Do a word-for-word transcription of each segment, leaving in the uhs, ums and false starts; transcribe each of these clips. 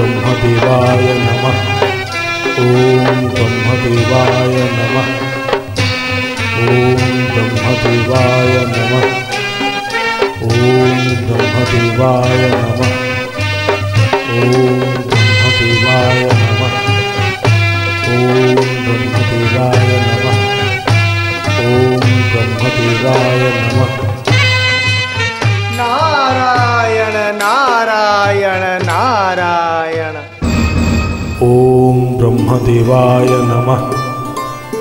ब्रह्मदेवाय नमः। ओम ब्रह्मदेवाय नमः। ओम ब्रह्मदेवाय नमः। ओम ब्रह्मदेवाय नमः। ओम ब्रह्मदेवाय नमः। ओम ब्रह्मदेवाय नमः। ओम ब्रह्मदेवाय नमः। नारायण नारायण नारायण। ओम ब्रह्मदेवाय नमः।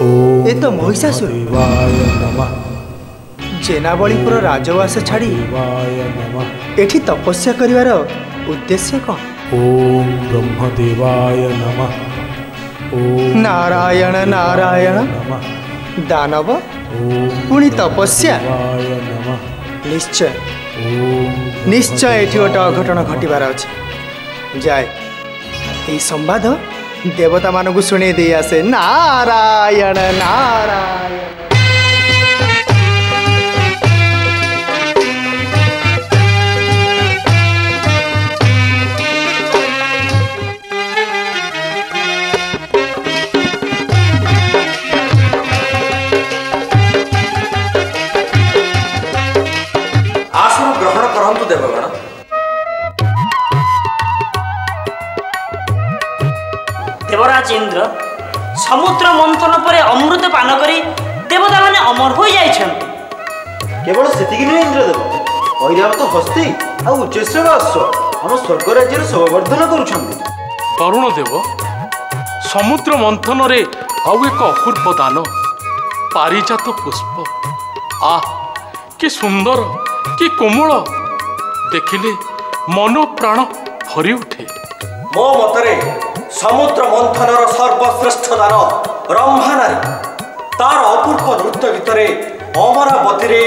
ओम ये तो महिषासुर देवाय नमः। जेनावलीपुर राजवास छाड़ी एठी तपस्या करिवार उद्देश्य कौन? ओम ब्रह्मदेवाय नमः। ओम नारायण नारायण दानव पुणी तपस्या निश्चय निश्चय एठी गोटे अघटन घटबार अच्छे जाए ये संवाद देवता मानू शुणी दे आसे। नारायण नारायण। देवराज इंद्र समुद्र मंथन पर अमृत पान कर देवता माने अमर हो जाइछन्। केवल सेतिकि नै इंद्रदेव ऐरावत हस्ती आ उच्चेश्वर अश्व हम स्वर्ग राज्य शोभावर्धन करूछन्। तरुण देव समुद्र मंथन रे आ एक अपूर्व दान पारिजात पुष्प आ कि सुंदर कि कोमल देखिले मन प्राण भरी उठे। मो मतरे समुद्र मंथन सर्वश्रेष्ठ दान रंभा नारी तार अपूर्व नृत्य भितर अमरावती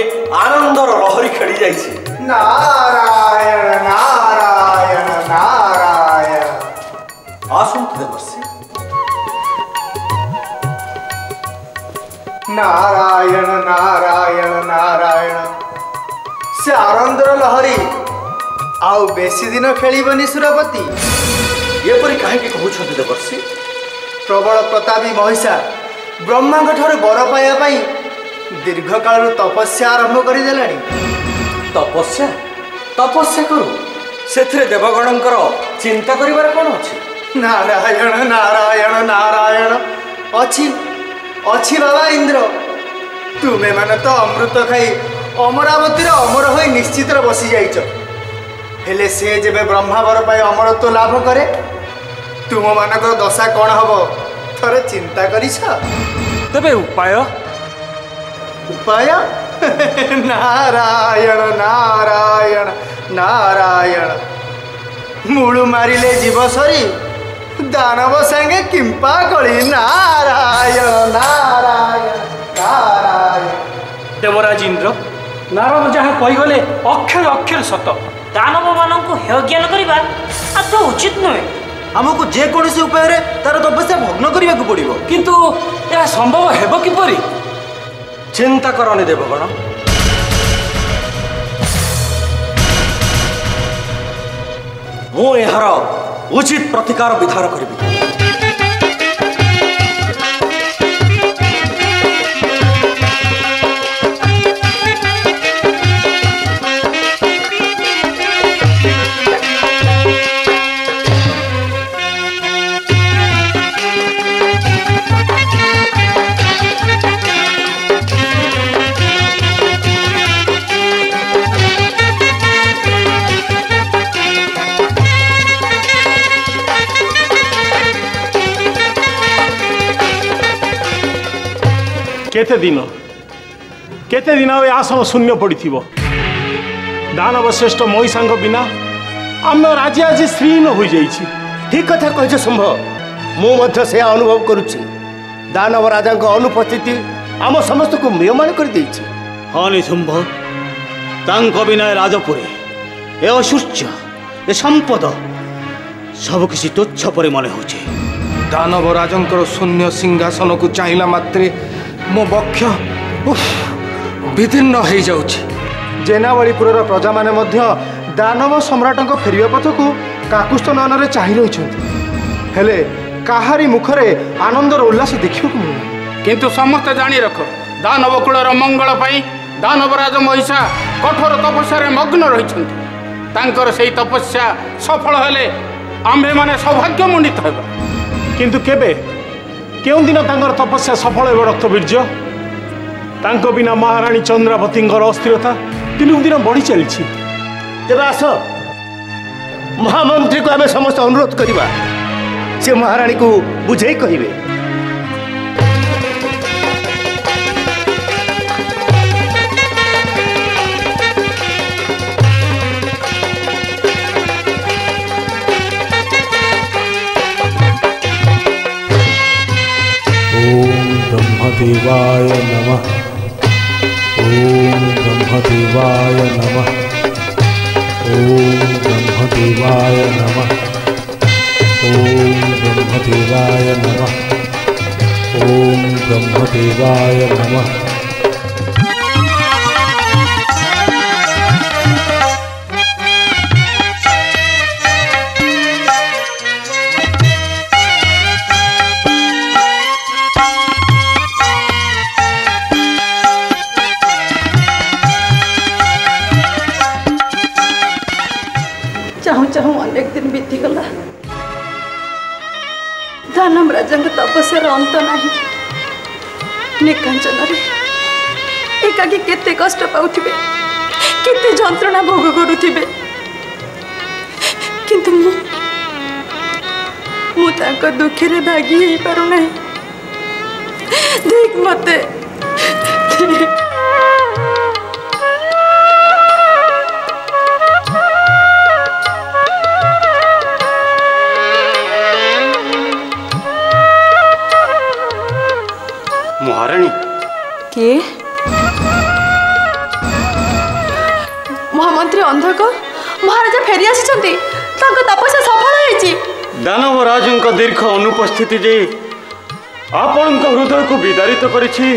आनंदर लहरी खेली जाइए। नारायण नारायण नारायण। आसंत देवर्षि। नारायण नारायण नारायण। से आनंदर लहरी आउ बेसी दिन खेलबनी सुरपति ये परी कहीं कहते देवर्षि। प्रबल प्रतापी महिषा ब्रह्मा बर पाइबापी दीर्घ काल तपस्या आरंभ करदे। तपस्या तपस्या करू से देवगण चिंता करिवार कौन अच्छे? नारायण नारायण नारायण। अच्छी अच्छी बाबा इंद्र तुम्हें मैंने तो अमृत खाई अमरावती अमर हो निश्चित बसी जाइच। हेले से जब ब्रह्मा बर पाई अमरत्व लाभ करे तुम मान दशा कौन हम थोड़े चिंता कर तबे उपाय उपाय। नारायण नारायण नारायण। मूलु मारिले जीव सरी दानव संगे किंपा करी। नारायण नारायण नारायण। देवराज इंद्र नारद जहाँ कहीगले अक्षर अक्षर सत दानव मानक हेय ज्ञान करवा आद उचित नुहे। आमको जेकोसी उपाय तार तपस्या भग्न करने को पड़ो किंतु यह संभव हेब किपरि? चिंता करनी देवगण मु यार उचित प्रतिकार विधार करी। केते दिन केते दिन आसन शून्य पड़ी थी दानव श्रेष्ठ महिषांग बिना आम राज्य आज श्रीहीन हो जाइए। ठीक कथा कह संभव मुझे से अनुभव करुच्ची दानव राजा अनुपस्थिति आम समस्त को म्रियमाण कर दे। हाँ निसंभव तांको बिना राजपुरी ए असूच्य ए संपद सबकि तुच्छ परिमाण हो दानव राजंकर शून्य सिंहासन को चाहिला मात्रे मो बक्ष विदीर्ण हो जाऊँगी। जेनावलीपुर प्रजा माने दानव सम्राट फेरिया पथ को काकुस्थ नयन चाह रही कहारी मुखरे आनंदर उल्लास देखा किंतु समस्त जानी रख दानवकूलर मंगल पाई दानवराज महिषा कठोर तपस्या मग्न रही से तपस्या सफल हेले आम्भे माने सौभाग्यमंडित होगा किंतु केबे क्यों दिन तांकर तपस्या सफल हो रक्तबीर्य तांको बिना महाराणी चंद्रावती अस्थिरता दिनक दिन बढ़ी चली तेरे आस महामंत्री को आम समस्त अनुरोध करवा से महाराणी को बुझे कहे ब्रह्मदेवाय नमः ओम ब्रह्मदेवाय नमः ओम ब्रह्मदेवाय नमः ओम ब्रह्मदेवाय नमः ओम ब्रह्मदेवाय नमः दानवराजंग तपस्या अंत नहीं निकांचन एकाकी केते कष्ट पाउथिबे केते जंत्रणा भोग करुथिबे किंतु मु मु तांको दुखे रे भागी हे पारु नहीं देख मते महामंत्री अंधक महाराजा फेरी आसी तपस्या सफल होइछि दानवराजों का दीर्घ अनुपस्थिति जे आपण हृदय को विदारित करिछि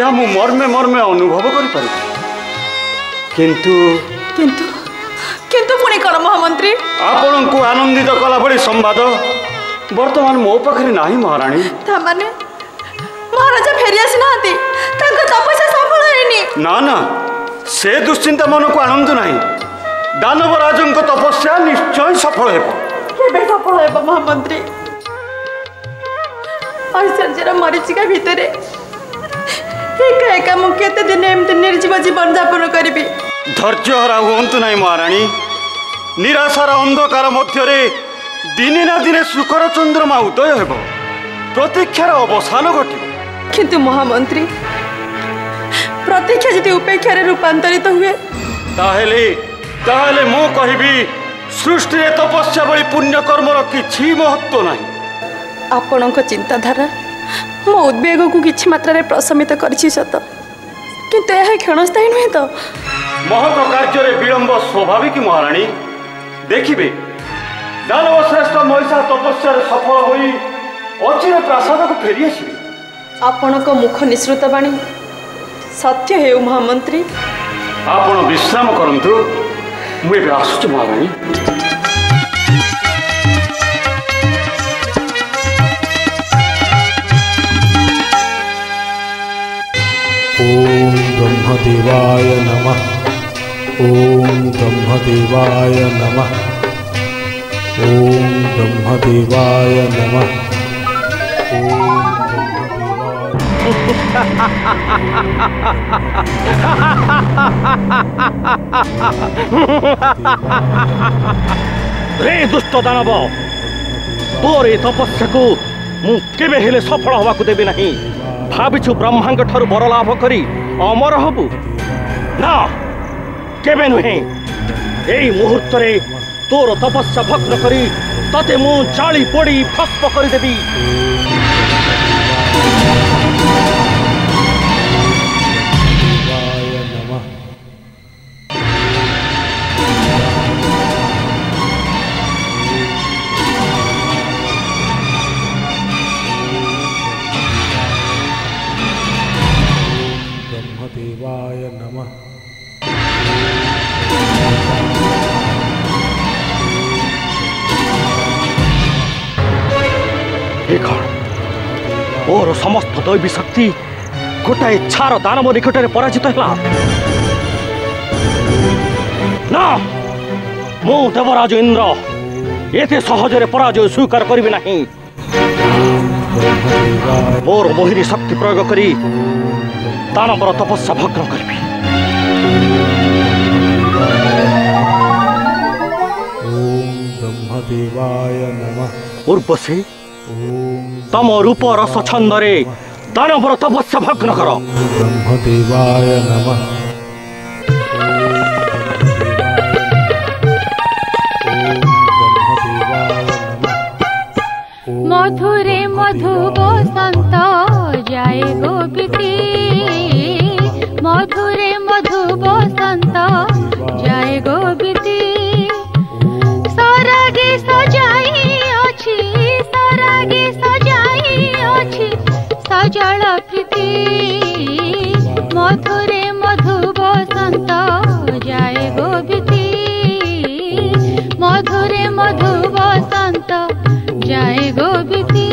या मु मर्मे मर्मे अनुभव करि पारि किंतु किंतु किंतु पुणे कर महामंत्री आपण को आनंदित कला भली संवाद वर्तमान मो पाखरे नाही महाराणी ता माने महाराजा फेरी आसी नाते तांका तपस्या सफल हेनी ना ना से दुश्चिंता मन को आनंद ना दानवराजों को तपस्या निश्चय सफल होबे सफल होबे महामंत्री ऐश्वर्य मरीचिका भितर एका एका मु केते दिन एमते निर्जीव जीवन यापन करी धैर्य हरा होतु ना महाराणी निराशार अंधकार मध्य दिने ना दिने शुकर चंद्रमा उदय हेबो प्रतीक्षार अवसान घटे किंतु महामंत्री प्रतीक्षा जी उपेक्षा रूपांतरित तो हुए ताहले ताहले मो कहिबी सृष्टि तपस्या बड़ी पुण्यकर्मर किसी महत्व ना आपण चिंताधारा मो उद्वेग को किसी मात्रा प्रशमित करिछि सत किंतु यह क्षणस्थायी नुहे तो महत कार्य विलंब स्वाभाविक महाराणी देखिबे दानव श्रेष्ठ महिषा तपस्या सफल होई अचिरे प्रासाद को फेरी आसिबे आपण को मुख निश्रुत वाणी सत्य हे महामंत्री आपण विश्राम करंतु मुझे आसुचु महाराणी ओम ब्रह्मदेवाय नमः ओम ब्रह्मदेवाय नमः ओम ब्रह्मदेवाय नमः ओम रे दुष्ट दानव तोर ए तपस्या को मुझे सफल हवाक देवी ना भाविछु ब्रह्मा ठार बर लाभ करी अमर हबु ना केबे नुहे यही मुहूर्त तोर तपस्या भग्न करी ते मु चाली पड़ी भस्म करदेवी मोर समस्त दैवी शक्ति गोटाए इच्छार दान मो निकट में पराजित है ना। मु देवराज इंद्र एते सहजरे पराजय स्वीकार करी ना। मोर मोहिनी शक्ति प्रयोग करी दानवर तपस्या भग्न करी। देवाय नमः। उर्वशी तम रूप रस छंदरे दानवर तपस्या भग्न कर। ब्रह्मदेवाय नमः। मधुरे मधु गो संत जाय गोपति। मधुरे मधु गो संत जाय गोपति। सजल प्रीति मधुरे मधु बसंत जाए गोविति। मधुरे मधु बसंत जाए गोविति।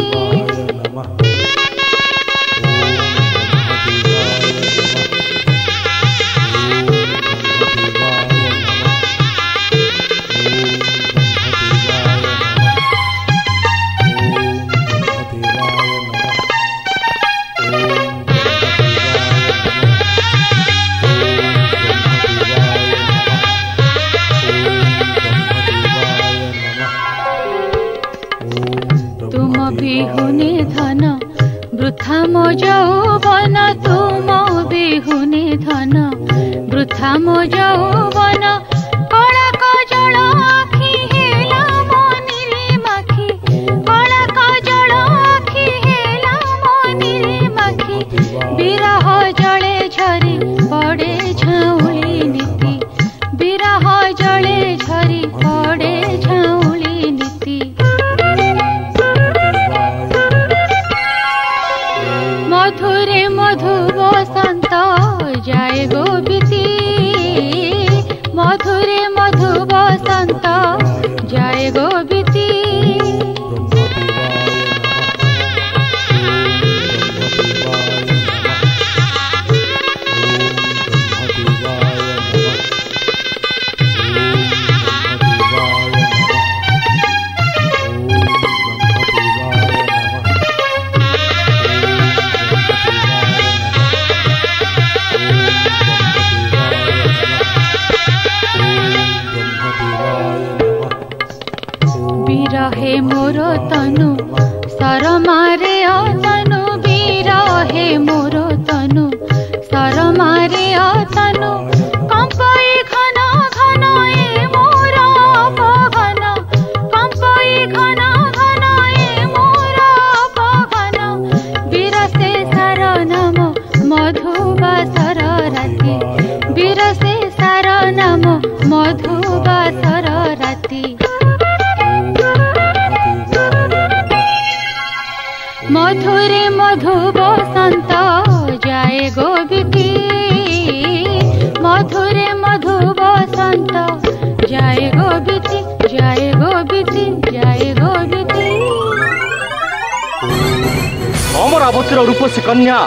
रूपसी कन्या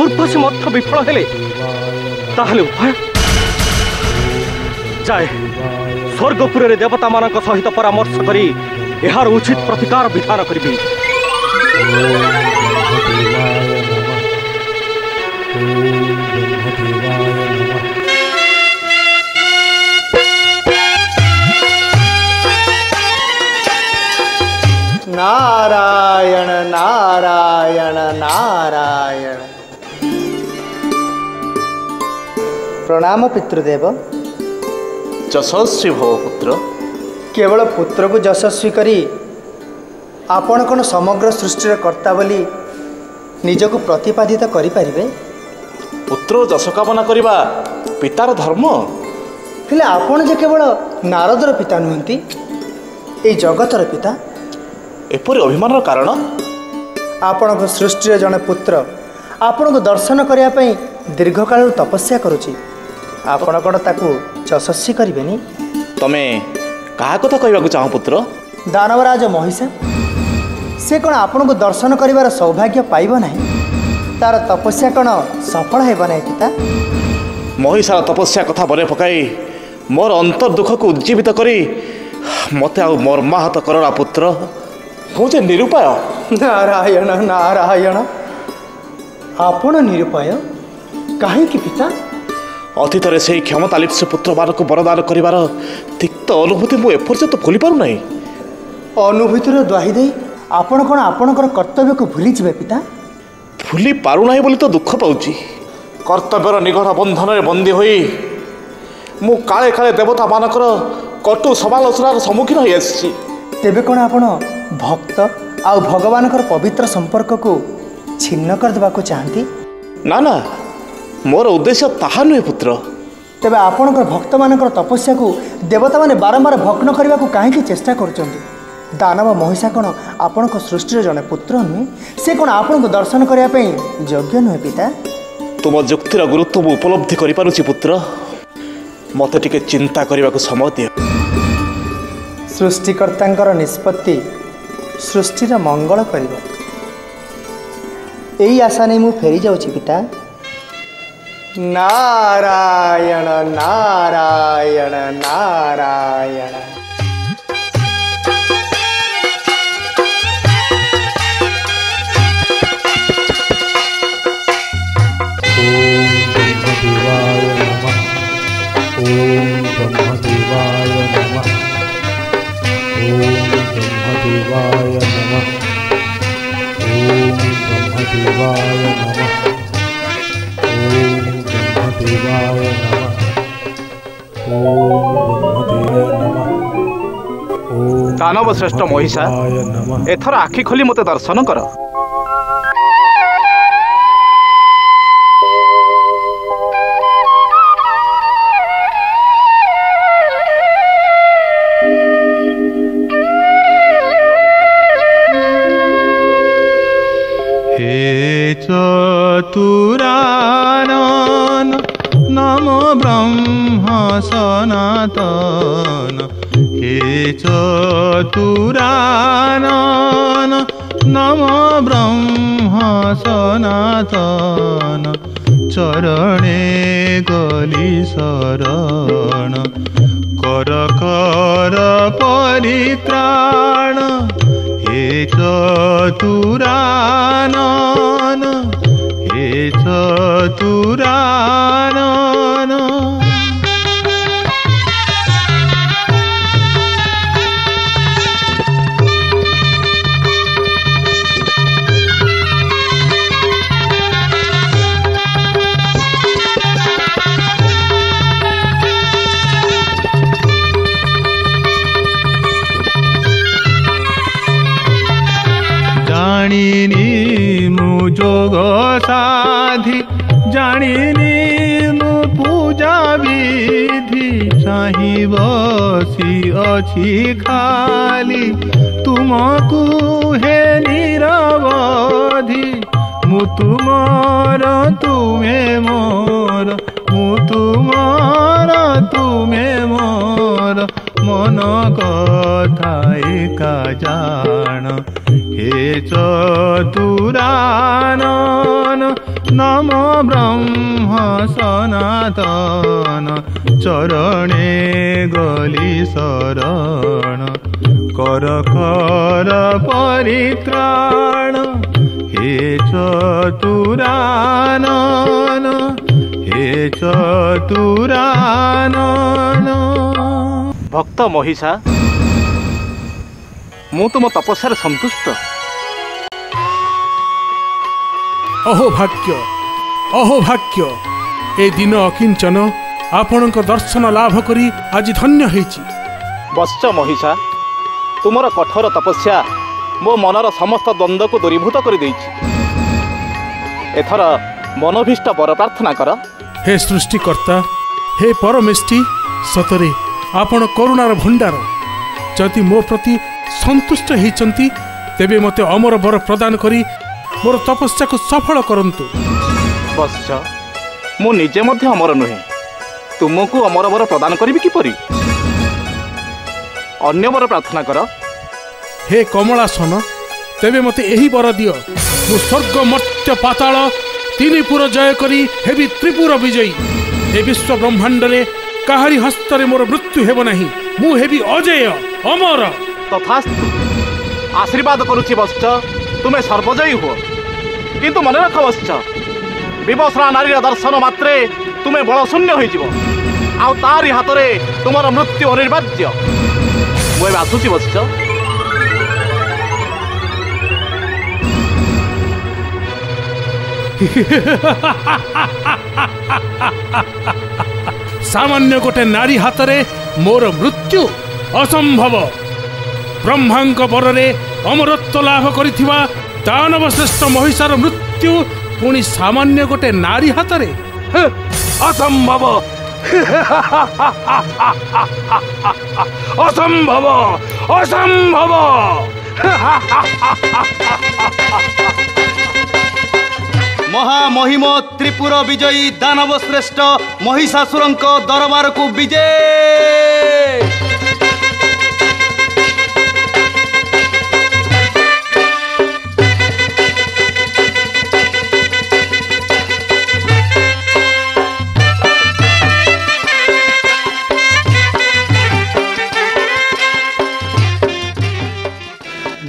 उर्वशी मत विफल हेले ताहले उपाय जाए स्वर्गपुर रे देवता मान सहित परामर्श करी यार उचित प्रतिकार विधान करी। नारायण नारायण नारायण। प्रणाम पितृदेव। यशस्वी भव पुत्र। केवल पुत्र को यशस्वी करी आपण कौन समग्र सृष्टिर कर्ता बोली निजक प्रतिपादित करिपारिबे। पुत्र यश कामना करिबा पितार धर्म। हेले आपण जे केवल नारदर पिता नुहंती ए जगतर पिता। एपरि अभिमानर कारण आपण को सृष्टिर जने पुत्र आपण को दर्शन करिया पई दीर्घ काल तपस्या करूची आपण कोन ताकू यशस्वी करिबेनी। तमे कहा कथा कहबा को चाहो पुत्र? दानवराज महिषा से कौन आपण को दर्शन कर सौभाग्य पाइबना तार तपस्या कौन सफल है पिता महिषार तपस्या कथा मन पकाई मोर अंतर दुख को उज्जीवित कर मत मोर माहत करना पुत्र हूँ जे निरुपाय। नारायण नारायण आपण निरुपाय कहीं पिता अतीत से क्षमता लिप्स पुत्र मान को बरदान कर तिक्त अनुभूति मुझे तो भूली पार ना अनुभूतिर दुआई दे आपण कौन आपण कर्तव्य को भूली जाए पिता भूली पारना बोली तो दुख पाऊँ कर्तव्यर निगढ़ बंधन में बंदी हो मु काले काले देवता मानकर कटु समालोचनार सम्मुखीन हो तेबे कौन आपण भक्त आ भगवान पवित्र संपर्क को छिन्न करदेवा चाहती ना ना मोर उद्देश्य ताहा नुहे पुत्र तेबे आपण भक्त मान तपस्या को देवता माने बारंबार भग्न करने को कहीं चेष्टा कर दानव महिषा कौन आपण सृष्टि जड़े पुत्र नुहे से कौन आपण को दर्शन करने योग्य नुहे पिता तुम युक्तिर गुरुत्व मु उपलब्धि कर पुत्र मत टे चिंता करने को समय दि सृष्टिकर्ता निष्पत्ति सृष्टिर मंगल कर आशा नहीं मु फेरी जाऊँगी पिता। नारायण नारायण नारायण दानव श्रेष्ठ महिषा एथर आखि खोली मते दर्शन कर चतुरानन नमो ब्रह्म सनातन हे चतुरानन नमो ब्रह्म सनातन चरणे गली शरण कर कर परित्राण हे चतुरानन हे चतुरानन जानिनी मु जोग साधि जानिनी मु पूजा विधि चाही बसी अछि खाली तुमको हे निरवधि मु तुमार तुमे मोर मु तुमार तुमे मोर मन कथा एका जान हे चतुरानन नमो ब्रह्म सनातन चरणे गली शरण कर कर परित्राण हे चतुरानन हे चतुरानन भक्त महिषा मु तुम तपस्या संतुष्ट अहो भाग्य अहो भाग्य ए दिन अकिंचन आपण दर्शन लाभ करी आज धन्य होईची। वत्स महिषा तुमर कठोर तपस्या मो मनर समस्त द्वंद्व को दूरीभूत कर देईची एथर मनोभीष्ट वर प्रार्थना कर। हे सृष्टिकर्ता हे परमेष्टि सतरे आपण करुणार भंडार जदि मो प्रति संतुष्ट होती तेबे मते अमर वर प्रदान करी मोर तपस्या को सफल करंतु। बस मु निजे मध्य अमर नुहे तुमको अमर वर प्रदान करी किपरि अन्य वर प्रार्थना कर। हे कमलासन तेबे मते यही बर दियो मु स्वर्ग मर्त्य पाताल तीनिपुर जय करी हेबी त्रिपुर विजयी। ए विश्व ब्रह्मांडरे काहारी हस्तरे मोर मृत्यु हेब नाही, मु हेबी अजय अमर। तथास्तु आशीर्वाद करूछि वत्स, तुमे सर्वजयी हो। किंतु मन रख वत्स, विवस्त्रा नारीर दर्शन मात्रे तुमे बल शून्य होई जिवो, आ तारि हातरे तुमर मृत्यु अनिवार्य। मु आसुछि वत्स। सामान्य गोटे नारी हातरे मोर मृत्यु असंभव। ब्रह्मांक बररे अमरत्व लाभ करिथिबा दानव श्रेष्ठ महिषार मृत्यु पुणी सामान्य गोटे नारी हातरे असंभव असंभव असंभव। महामहिम त्रिपुर विजयी दानव श्रेष्ठ महिषासुर दरबार को विजय।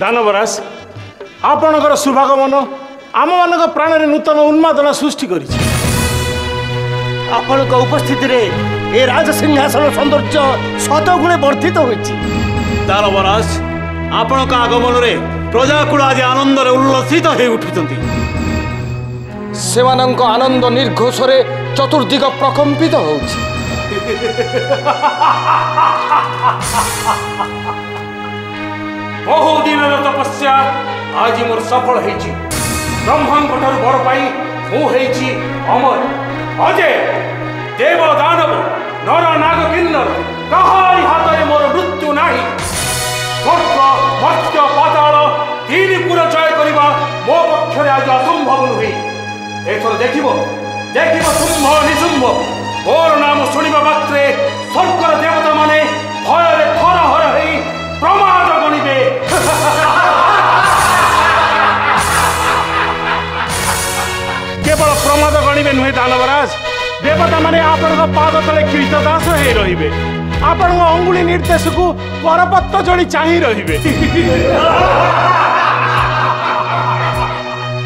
दानवराज आपणकर शुभागमन आम मान प्राण में नूतन उन्मादना सृष्टि कर उपस्थित ए राजसिंहासन सौंदर्य शतगुणे वर्धित हो। दानवराज आपण आगमन रे प्रजाकुल आज आनंद उल्लसित हो उठुंट। से आनंद निर्घोष रे चतुर्दिग प्रकंपित हो। बहु दिन तपस्या आज मोर सफल हो। ब्रह्मांकठर बर पाई मुझे अमर अजय देव दानव नर नाग किन्नर कहारी हाथ मोर मृत्यु नाही। स्वर्ग मर्त्य पाताल त्रिपुर जय करवा मो पक्ष आज असंभव नुहे। एथर देख देख शुंभ निशुंभ मोर नाम शुणा मात्रे स्वर्गर देवता माने भयर थरहर हो प्रमाद गणवे। केवल प्रमाद गणवे नुहे दानवराज, देवता माने आपण पाद तले कीर्त दास हे रहिबे। आपण अंगुली निर्देश को करपत्त जोड़ी चाहि रहिबे।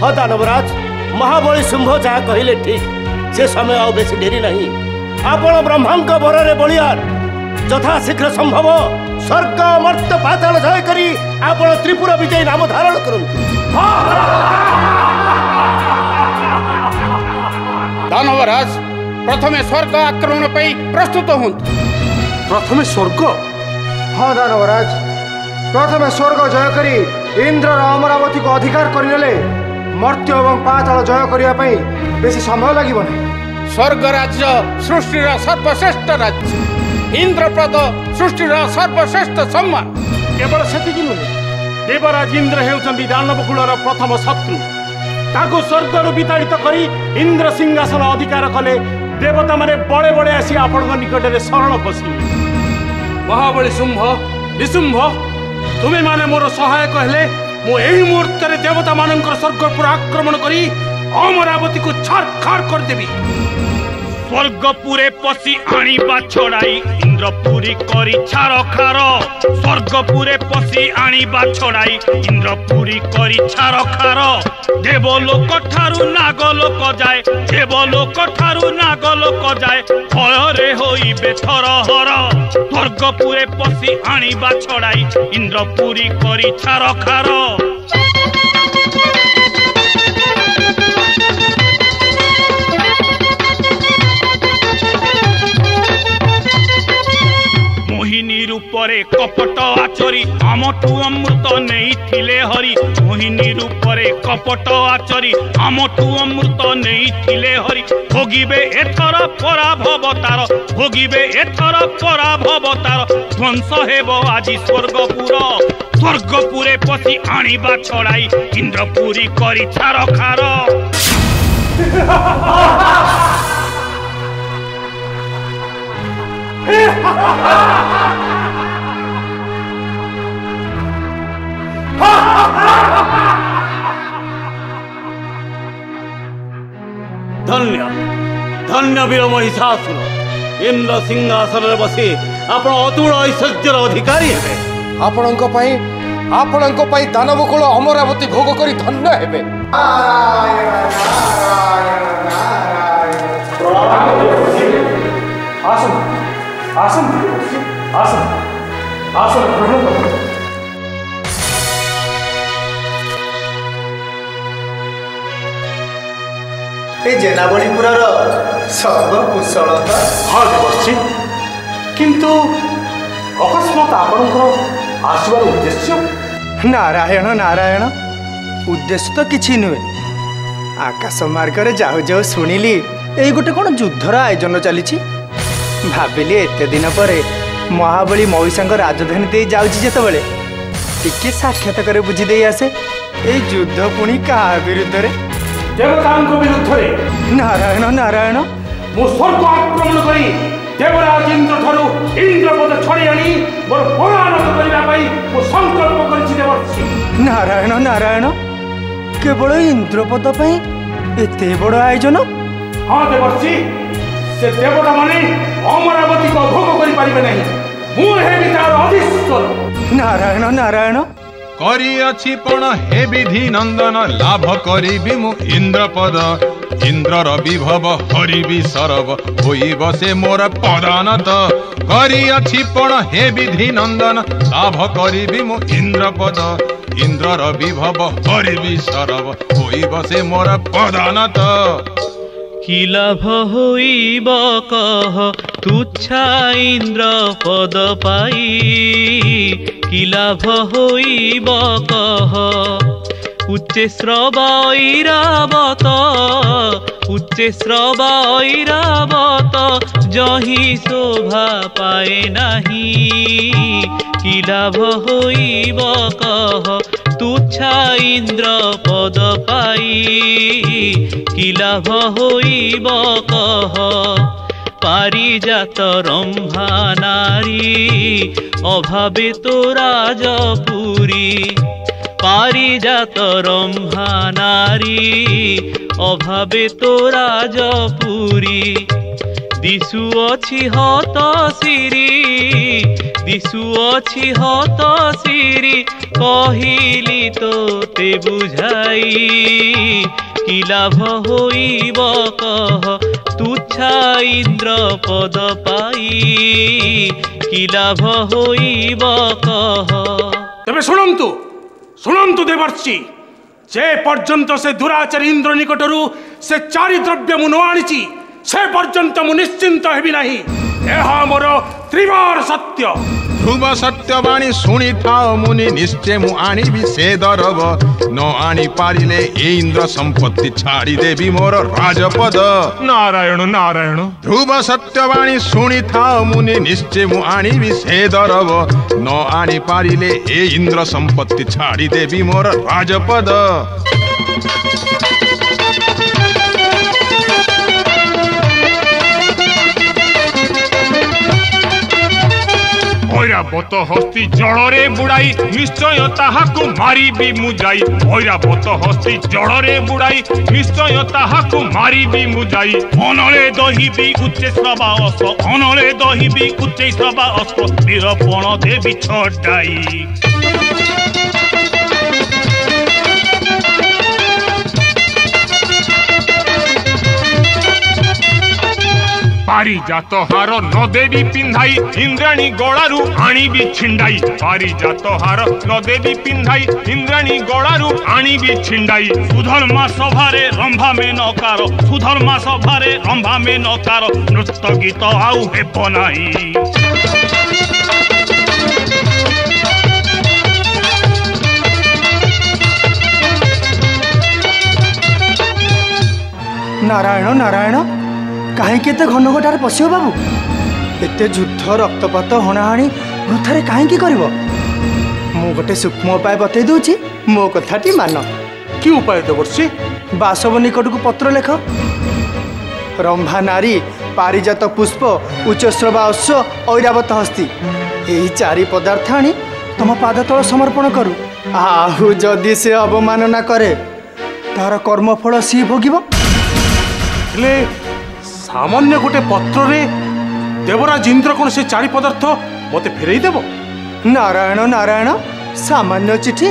हा दानवराज, महाबली शुंभ जहा कहिले ठीक। से समय आउ बेसी देरी नहीं। आपण ब्रह्मांक बररे बलियार यथा शीघ्र संभव स्वर्ग मर्त पाताल जय करी आपण त्रिपुर विजय नाम धारण करंतु। दानवराज प्रथमे स्वर्ग आक्रमण पर प्रस्तुत हूँ। प्रथमे स्वर्ग? हाँ दानवराज, प्रथमे स्वर्ग जय करी इंद्रर अमरावती को अधिकार करने मर्त्य और पाताल जय करने बेसी समय लगे नहीं। स्वर्ग राज्य सृष्टिर सर्वश्रेष्ठ राज्य, इंद्रप्रद सृष्टिर सर्वश्रेष्ठ सम्मान। केवल सेति नुहे, देवराज इंद्र हेउचंदी दानवकुलर प्रथम शत्रु। ताको स्वर्गर विताड़ित कर इंद्र सिंहासन अधिकार कले देवता माने बड़े बड़े आसी आपण निकट में शरण पशि। महाबली शुंभ निशुंभ तुम्हें माने मोर सहायक हेले मु यही मुहूर्त रे देवता मानक स्वर्ग पर आक्रमण करी अमरावती को छारखार कर देबी। स्वर्गपुरे पशि आणिबा छड़ाई इंद्रपुरी करी छारखार। स्वर्गपुरे पशि आणिबा छड़ाई इंद्रपुरी करी छारखार। देवलोक ठारू नागलोक जाए देवलोक ठारू नागलोक जाए भयरे होइबे थरहर। स्वर्गपुरे पशि आणिबा छड़ाई इंद्रपुरी करी छारखार। रूपरे कपट आचरी आमठू अमृत नहीं थिले हरि। मोहिनी रूपरे कपट आचरी आमठू अमृत नहीं थिले हरि। भोगिबे एथर पराभव तार भोगिबे एथर पराभव तार। ध्वंस हेब आजि स्वर्गपुर। स्वर्गपुरे पशि आणिबा छड़ाई इंद्रपुरी करी छारखार। Ha ha ha ha! धन्य धन्य वीर महिषासुर इंद्र सिंहासन बसी आप अतुल ऐश्वर्यर अधिकारी हे आपण दानवकूल अमरावती भोग कर धन्य हे आसन जेनावलीपुर सर्वकुशलता हाँ देवी किंतु अकस्मात आपण आसवार उद्देश्य नारायण नारायण उद्देश्य तो किसी नुहे आकाश मार्ग में जाऊ जाऊ शुणिली यही गोटे कौन युद्धर आयोजन चली भाविली एते दिन पर महाबली मईसा राजधानी दे जाते टी साक्षात्कार बुझीदे आसे ये युद्ध पुणी का विरुद्ध में देवतांको विरुद्ध नारायण नारायण मो स्वर्ग आक्रमण करी देवराज इंद्र ठू इंद्रपद छड़े आनी मोर परानंद करने मो संकल्प कर नारायण नारायण केवल इंद्रपद एते बड़ आयोजन हाँ देवर्षि से देवता माने अमरावती को भोग करें ना मुझे तार अधीश्वर नारायण नारायण करी पण हे विधि नंदन लाभ करी मु इंद्रपद इंद्रर विभव हरिवि सरव होइब से मोर पदानत करी पण हे विधि नंदन लाभ करी मु इंद्रपद इंद्रर विभव हरिवि सरव होइब से मोर पदानत कि लाभ होइब कह तुच्छा इंद्रपद पाई कि लाभ होइब कह उच्चे श्रव ऐरावत उच्चे श्रव ऐरावत जही शोभा पाए नहीं कि लाभ होइब कह तुच्छा इंद्रपद पाई कि लाभ होइब कह पारिजात रंभा नारी अभावे तो राजपुरी पारिजात रंभा नारी अभावे तो राजपुरी दिशु अछि हत सिरी दिशु अछि हत सिरी कहिली तोते बुझाई कि लाभ होइब कह तुच्छा इंद्रपद पाई कि लाभ होइब कह तबे सुनंतु सुनंतु देवर्षि जे पर्यंत से दुराचार इंद्र निकटरू से चारि द्रव्य मु न आनिछि से पर्यंत मु निश्चिंत हेबि नाही एहा मोर त्रिवार सत्य ध्रुव सत्यवाणी शुणी थाओ मुनि निश्चय मु आनी भी से दरब न आनी पारिले इंद्र संपत्ति छाड़ी देवी मोर राजपद नारायण नारायण ध्रुव सत्यवाणी शुणी थाओ मुनि निश्चय मु आनी भी से दरब न आनी पारिले इंद्र संपत्ति छाड़ी देवी मोर राजपद ऐरावत हस्ती जड़े बुड़ाई निश्चय ताहाकु मारी भी मुझाई ऐरावत हस्ती जड़े बुड़ाई निश्चय ताहाकु मारी भी मुझाई अनले दही भी उच्चे सभा अस्प अनले दही भी उच्चे सभा अस्प वीरपण देवी छटाई पारिजात हार नदेवी पिंधाई इंद्राणी गलारू आणी भी छिंडाई पारिजात हार नदेवी पिंधाई इंद्राणी गलारू आणी भी छिंडाई सुधर्मा सभारे रंभा में नकार सुधर्मा सभारे रंभा में नकार नृत्य गीत आउ हेब नाही नारायण नारायण कहीं घनघटार पश्य बाबू एते युद्ध रक्तपात हणाहणी वृथार कहीं कर गोटे सूक्ष्म उपाय बतई दूची मो कथाटी मान कि उपाय देवर्षि बासव निकट को पत्र लेख रंभा नारी पारिजात पुष्प उच्चश्रवा अश्व ऐरावत हस्ती यही चारि पदार्थ आनी तुम पादतल समर्पण करू आहु जदि से अवमानना करे तार कर्मफल सी भोग हेले सामान्य गोटे पत्र रे देवराज इंद्र कौन से चाड़ी पदार्थ मते फेरई देबो? नारायण नारायण, सामान्य चिठी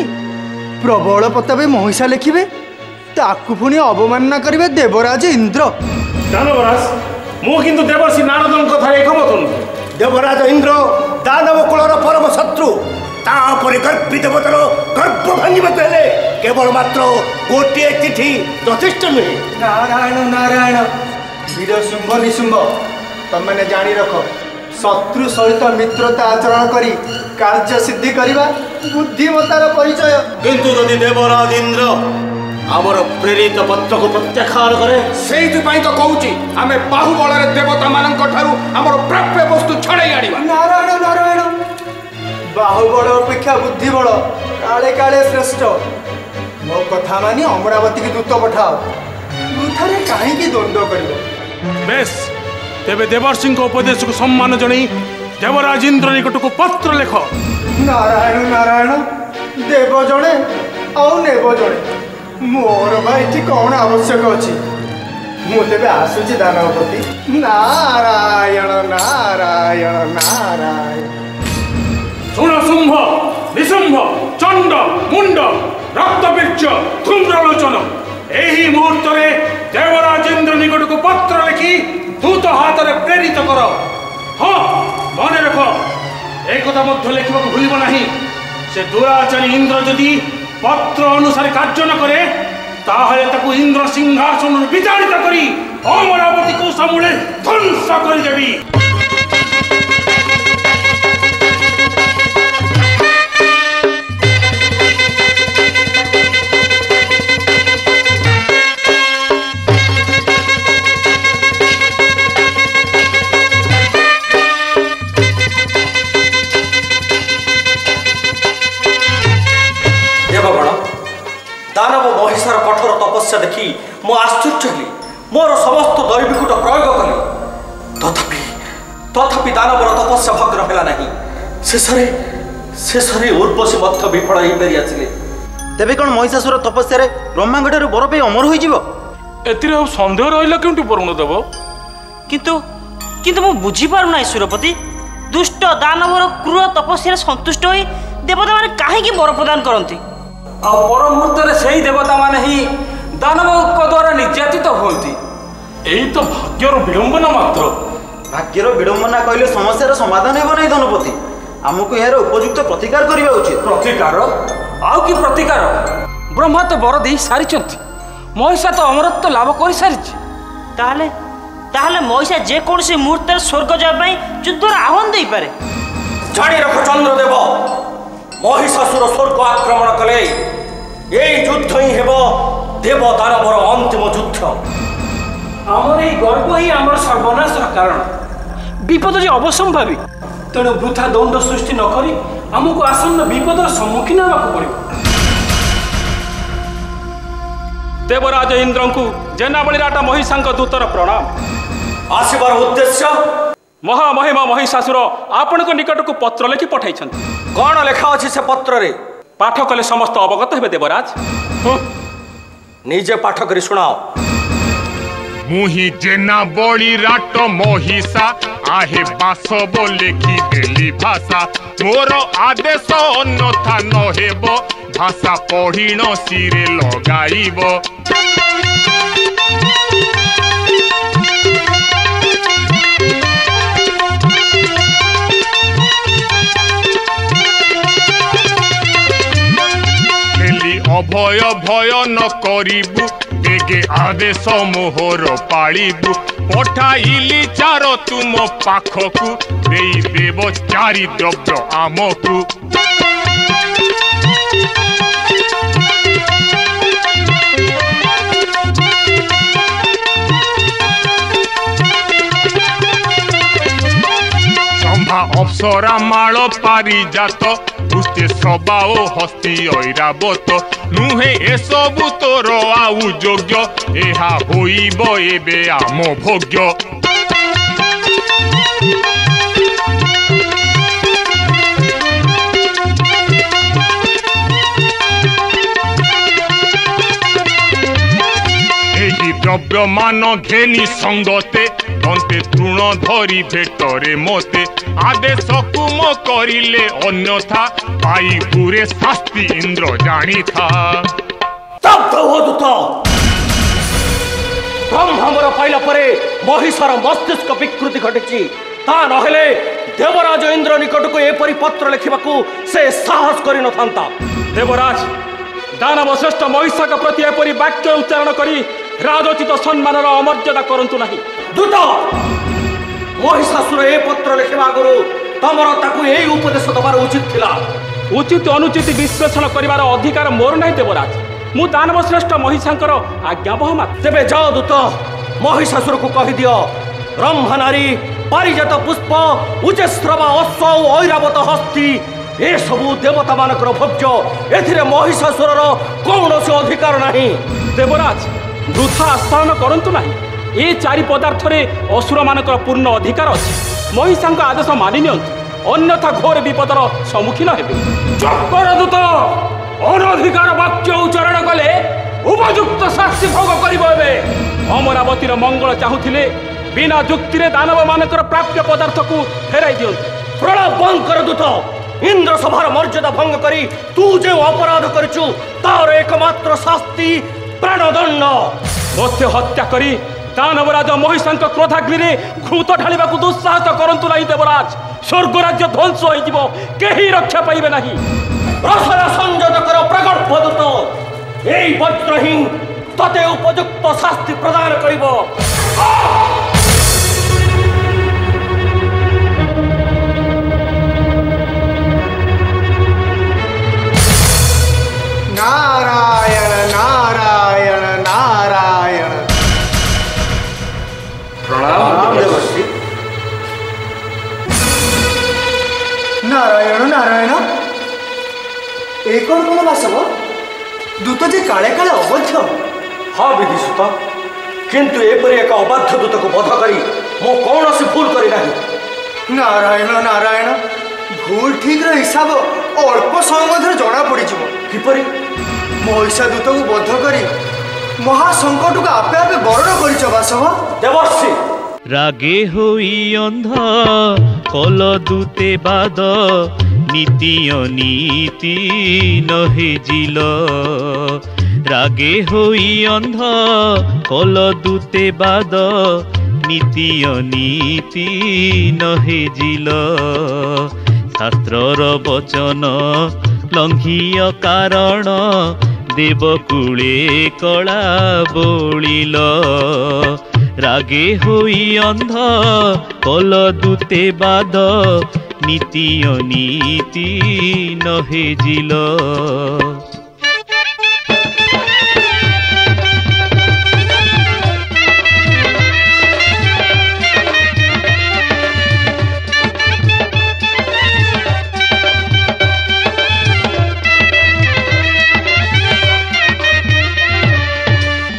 प्रबल पताबे महिषा लिखिबे ताकू पुणी अवमानना करिवे देवराज इंद्र। दानवराज मु किंतु देवर्षि नारदन कथा एकमत नु। देवराज इंद्र दानव कुलर परम शत्रु, ता उपरि गर्वी देवतर गर्व भांगिबे तेले केवल मात्र गोटे चिठी यथेष्ट नुहे। नारायण नारायण, वीर शुंभ निशुंभ तमने जानी रख शत्रु सहित मित्रता आचरण करी कार्य सिद्धि करिवा बुद्धिमतार परिचय। किंतु यदि देवराज इंद्र आमर प्रेरित पत्र को प्रत्याख्यान करे सेइथिपाई तो कहउची आमे बाहुबल रे देवता मानन ठारू आमर प्राप्य वस्तु छड़ाई आड़ीवा। नारायण नारायण, बाहुबल अपेक्षा बुद्धि बड़ काले काले श्रेष्ठ। मो कथा मानी अमरावती की दूत पठाओ, बुथारे काहे की दंड करिवो। बेस तेबे देवर्षि को उपदेश को सम्मान जणई देवराज इंद्र निकट को पत्र लेख। नारायण नारायण, देव जणे आउ नेव जणे मोर भाई ठीक कौन आवश्यक अच्छी मुझे आसुची दानवपति। नारायण नारायण नारायण, सुन शुंभ निशुंभ चंड मुंड रक्तबीर्ज धूम्रलोचन यही मुहूर्त में देवराजेन्द्र निकट को पत्र लिखि दूत हाथ में प्रेरित कर। हाँ मन रख एक लिखा भूल ना, से दुराचारी इंद्र जदि पत्र अनुसार कार्य न करे ताहले ताकू इंद्र सिंहासन विताड़ित करी अमरावती को समूले ध्वंस करि देबी। देखी मो आश्चर्य हली, मोर समस्त दैविकुट प्रयोग कली तथापि तथापि दानवर तपस्या भग्न होला नाही। शेषरे शेषरे उर्वशी मध्य विफल होई परि आछिले। तेबे कोन महिषासुर तपस्या रे ब्रह्मांगडर बर पे अमर होई जीव एतिरे अब संदेह रहला केउटी परुण देव। किंतु किंतु मो बुझी पारु नाही सुरपति, दुष्ट दानवर क्रूर तपस्या रे संतुष्ट होई देवता माने काहे की बर प्रदान करंती आ बर मुहूर्त रे सेही देवता माने ही दानव द्वारा निर्यातित होती तो भाग्यर विडंबना। मात्र भाग्यर विडंबना कहले समस्या समाधान हेब नहीं धनपति, आमको यार उपयुक्त प्रतिकार करिबा उचित। प्रतिकार आउ कि प्रतिकार, ब्रह्मा तो बर दे सारी, महिषा तो अमरत्व लाभ कर सारी, ताहले ताहले महिषा जे कोन से मुहूर्त स्वर्ग जाबे युद्धर आह्वान दे पारे। जानी रख चंद्रदेव, महिषासुर स्वर्ग आक्रमण कले एई युद्ध ही हेब देव दानवर अंतिम युद्ध। आमर ये गर्व ही आमर सर्वनाश कारण, विपद जे अवसंभावी तेणु वृथा दंड सृष्टि न करी आमको आसन्न विपदर सम्मुखीन होगा पड़ो। देवराज इंद्र को जेनावलीराटा महिषा दूतर प्रणाम। आसबार उद्देश्य महामहिमा महिषासुर आपण को निकट को पत्र लिखि पठाई। कौन लेखा अच्छी से पत्र रे? पाठ कले समस्त अवगत हेबे देवराज। निजे पाठ करी सुनाओ। मुही जेना बड़ी राट महिषा आहे बास बोले की देली भाषा, मोर आदेश अन्यथा न हेबो भाषा पढ़िण सिरे लगाइबो। अभय भय न करिबु बेगे आदेश मोहर पालिबु, पठाइली चार तुम पाखकु देई देव चारि द्रव्य आमकु। अप्सरा माल पारिजात पुष्टे सभा ओ हस्ती ऐरावत नुहे एसबु तोर आउ योग्य एहा होइब एबे आम भोग्य। नव्य मान घेनी संगते दंते तृण धरी भेटरे मते आदेश को मो करिले अन्यथा पाई पूरे शास्ति इंद्र जानी था। तब तो हो दूत ब्रह्मर पाइला परे महिषर मस्तिष्क विकृति घटी ता नहले देवराज इंद्र निकट को एपरी पत्र लिखा से साहस कर न था। देवराज दानव श्रेष्ठ महिष प्रति एपरी वाक्य उच्चारण करी राजोचित सम्मान अमर्यादा करंतु नाही। दूत महिषासुर ए पत्र लिखा आगु तमर ताकू ए उपदेश दबार उचित थिला। उचित अनुचित विश्लेषण करिवार अधिकार मोर नाही देवराज। मु दानव श्रेष्ठ महिषांकर आज्ञा बहमा। तेरे जाओ दूत महिषासुर को कह दियो ब्रह्म नारी पारिजात पुष्प उच्चस्रवा अश्व ऐरावत हस्ती ए सबू देवता मानक भोज्य एथिरे महिषासुर कौनसी अधिकार नहीं। देवराज वृथा आस्थान करंतु नाही। ए चारि पदार्थ रे असुर मानक पूर्ण अधिकार अछि। महिषांक आदेश मानि नियंतु अन्यथा घोर विपदर सम्मुखीन हेबे। जबर दूत अनधिकार वाक्य उच्चारण कले उपयुक्त शास्ति भोग करे। अमरावतीर मंगल चाहूथिले बिना युक्ति दानव मानकर प्राप्य पदार्थ को फेराई दियो। प्रणाम बंद कर दूत। इंद्र सभार मर्यादा भंग करी तू जो अपराध करचु तार एकमात्र शास्ति प्राणदंड। मत हत्या करी दानवराज महिषांक क्रोधाग्नि रे घृत ढालिबा को दुस्साहस करंतु नाही। देवराज स्वर्ग राज्य ध्वंस होई जीवो केही रक्षा पाइबे नाही। रसना संजोद कर प्रगट दूत ए पत्र ही तते उपयुक्त शास्ति प्रदान करिबो। नारायण नारायण नारायण। प्रणाम देवर्षि। नारायण नारायण। एक और कौन बासव दूत जे काले काले अवध्य। हाँ विदुषुत किंतु एपरी एक अबाध्य दूत को बध करी मो कौन सी भूल करी नाही। नारायण नारायण भूल ठीक हिसाब अल्प समय मध्य जना पड़ किपरी महिषा दूत को बध करी महासंकट को आपे आपे बरण कर बासव। देवर्षि रागे होई अंधा कल दूते बाद नीति अनीति नहेजिल। रागे होई अंध कल दूते बाद नीति अनीति नहेजिल। शास्त्रर वचन लंघिय कारण देवकूले कला बोलिल। रागे होई अंध कल दूते बाद नीति अनीति नहेजिल।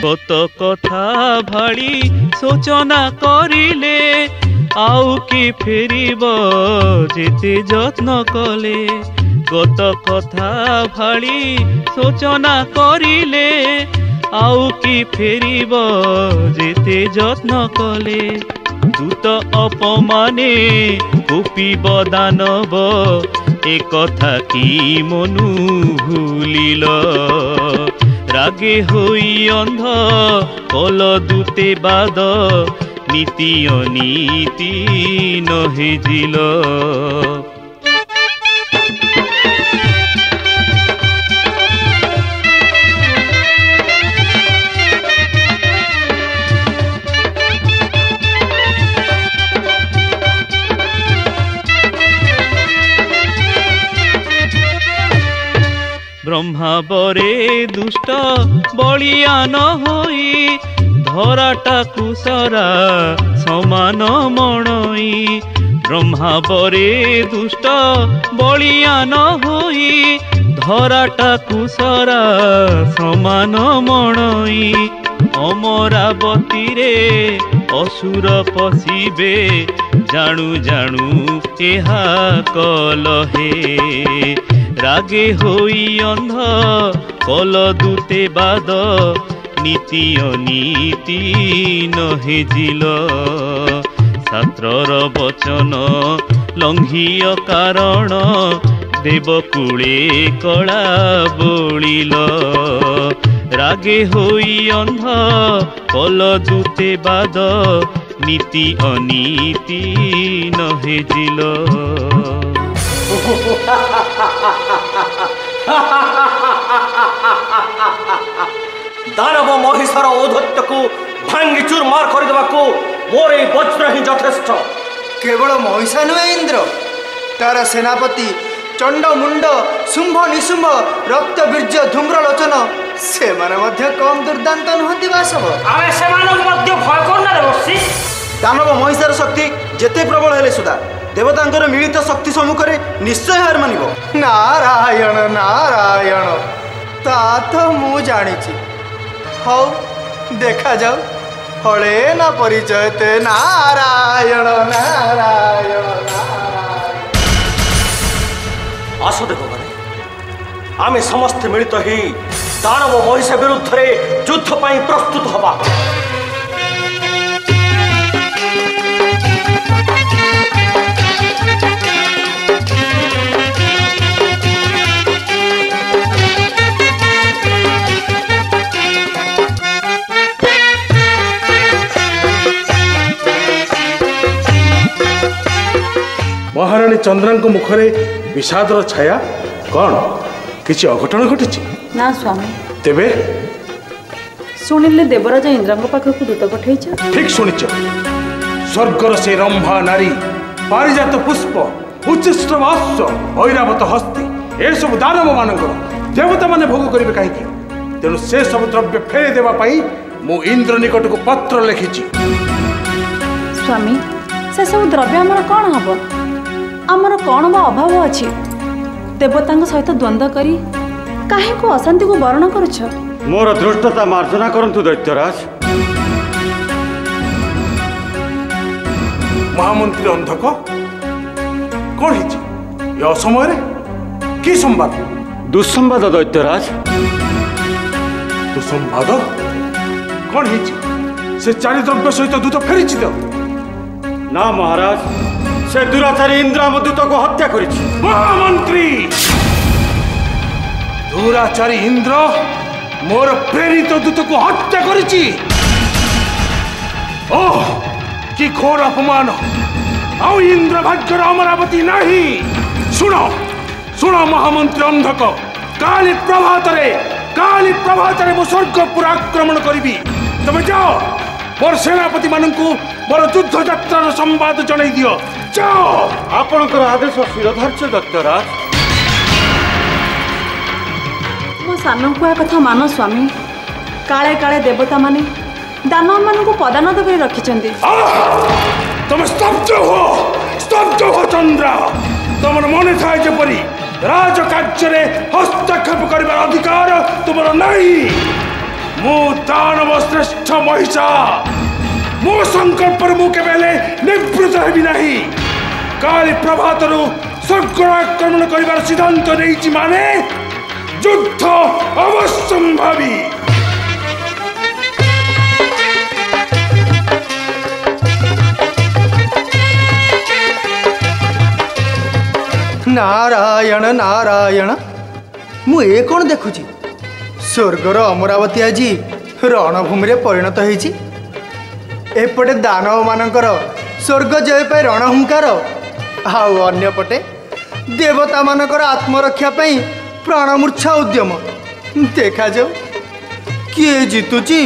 कत कथा भाड़ी सोचना करिले आउ की फेरिब जेते जत्न कले। गत कथा भाड़ी सोचना करिले आउ की फेरिब जेते जत्न कले। दूत अपमाने गोपीब दानव ए कथा की मनु भूलिल। रागे होई अंध कल दूते बाद नीति अनीति नहेजिल। ब्रह्मावरे दुष्ट बलियान होई धराटा कुसरा समान मणई। ब्रह्मावरे दुष्ट बलियान होई धराटा कुसरा समान मणई। अमरावती रे असुर पशिबे जाणु जाणु एहा कलहे। रागे होई अंध कल दूते बाद নীতি অনীতি নহেজিল শাস্ত্রর বচন লঙ্ঘিয় কারণ দেবকুলে কলা বলিল রাগে হই অন্ধ কল দূতে বাদ নীতি অনীতি নহেজিল। दानव महिषर औधत्य को भांगी चूरमार करदेवाको मोर ए वज्र ही यथेष्ट। केवल महिष नुहे इंद्र, तार सेनापति चंड मुंड शुंभ निशुंभ रक्त बीर्ज धूम्रलोचन से माने कम दुर्दांत नुहति बासव। आमे सेमानक मध्ये भय करना रे बसी। दानव महिषर शक्ति जेते प्रबल हेले सुधा देवतांकर मिलित शक्ति सम्मुख रे निश्चय हार मानिबो। नारायण नारायण ता तो मु जानि छी। हाँ, देखा जाओ हले ना परिचय ते। नारायण नारायण नारायण आसो देखो भाई आमे समस्त मिलित ही दानव महिष विरुद्ध रे युद्ध पाई प्रस्तुत हवा। महारानी चंद्रन को मुखरे विषादर छाया कौन किसी अघटन घटी ना स्वामी तेबे सुनिले देवराज इंद्र को दूत पठे ठीक शुणी स्वर्गर से रंभा नारी पारिजात पुष्प उच्चस्त्र ऐरावत हस्ती ए सब दानव मान देवता मान भोग करेंगे कहीं तेणु से सब द्रव्य फेरे देवाई मु इंद्र निकट को पत्र लिखि स्वामी से सब द्रव्य आमर कौन हम आमर कौन बा अभाव अच्छी देवता सहित द्वंद्व करी काहे को अशांति को वर्ण करुछ। मोर दृष्टता मार्जना करंतु दैत्यराज। महामंत्री अंधक कौन है असमय कि संवाद दुस्संवाद दैत्यराज दुस्संवाद कौन है से चारि द्रव्य सहित दूत फेरी तो ना महाराज से दुराचारी इंद्राम दूत को हत्या कर महामंत्री दुराचारी इंद्र मोर प्रेरित तो दूत को हत्या करिछि। ओह की घोर अपमान आउ इंद्र भाग्यर अमरावती नहीं। सुन सुन महामंत्री अंधक काली प्रभात रे काली प्रभात रे मो स्वर्ग पुरा आक्रमण करी तुम जाओ मोर सेनापति मानू मोर युद्ध यात्रार संवाद जनै दियो। आपणकर आदेश शिरधार्य दत्तराज। मो सान को कथा मान स्वामी काले काले देवता माने दानव मान को पदानद कर रखी तुम स्तब्ध हो स्तब्ध हो चंद्रा तुम मन थाए जपरी राज कार्य हस्तक्षेप कर अधिकार तुम नहीं। मु दानव श्रेष्ठ महिषा मो संकल्प मु केवल निवृत्त हेबी नहीं। काली प्रभात स्वर्ग आक्रमण कर सिद्धांत नहीं माने युद्ध अवश्यंभावी। नारायण नारायण मु ए कौन देखुची स्वर्गर अमरावती आज रणभूमि रे परिणत होईची। एपटे दानव मानकर स्वर्ग जय पाई रणहुंकार आउ अन्यपटे देवता मानकर आत्मरक्षा पाई प्राणमूर्छा उद्यम। देखा जाऊ किए जितुची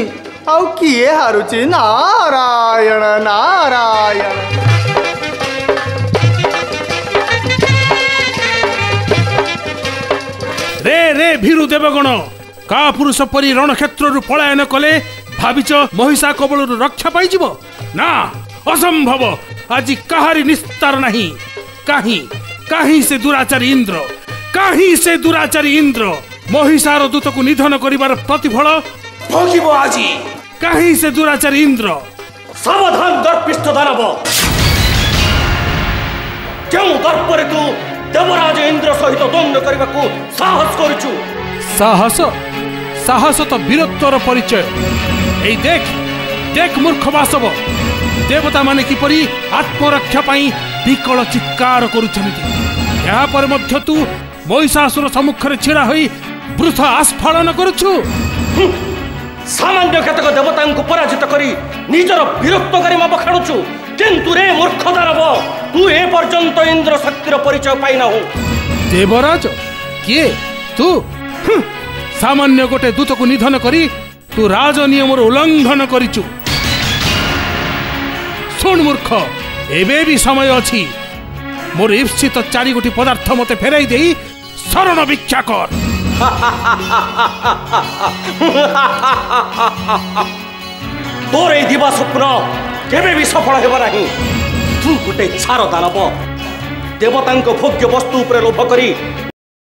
आउ किए हारुची। नारायण नारायण रे रे भीरु देवगण का पुरुष परी रणक्षेत्र पलायन कले भाविच महिषा कबल रक्षा पाई जीवो? ना असंभव आज कहारी निस्तार नहीं। कहीं कहीं से दुराचारी इंद्र कहीं से दुराचारी इंद्र महिषार दूत को निधन करिवार प्रतिफल भोगिबो आज कहीं से दुराचारी इंद्र। सावधान दर्पिष्ट दानव क्यों दर्परे तू देवराज इंद्र सहित द्वंद्व करने को साहस करिछु। साहस साहस तो वीरत्वर परिचय। ए देख देख मूर्ख बासव देवता माने किपरी आत्मरक्षा पाई विकल चित्कार करू महिषासुर सम्मुखरे छिड़ा होई वृथा आस्फालन करूछु। सामान्य केतक देवता पराजित करी निजर वीरत्व गरिमा बखाणुछु किंतु रे मूर्ख दानव तू ए पर्यंत इंद्र शक्तिर परिचय पाई ना। देवराज के तू सामान्य गोटे दूत को निधन करी तू राज नियमर उल्लंघन करिचु। सुन मूर्ख एबे भी समय अछि मोर इप्सित चारि गोटी पदार्थ मते फेराई देई शरण भिक्षा कर। तोर ए दिवा स्वप्न केबे भी सफल हेबा नाही। तू गोटे छार दानव देवतांक भोग्य वस्तु उपरे लोभ करी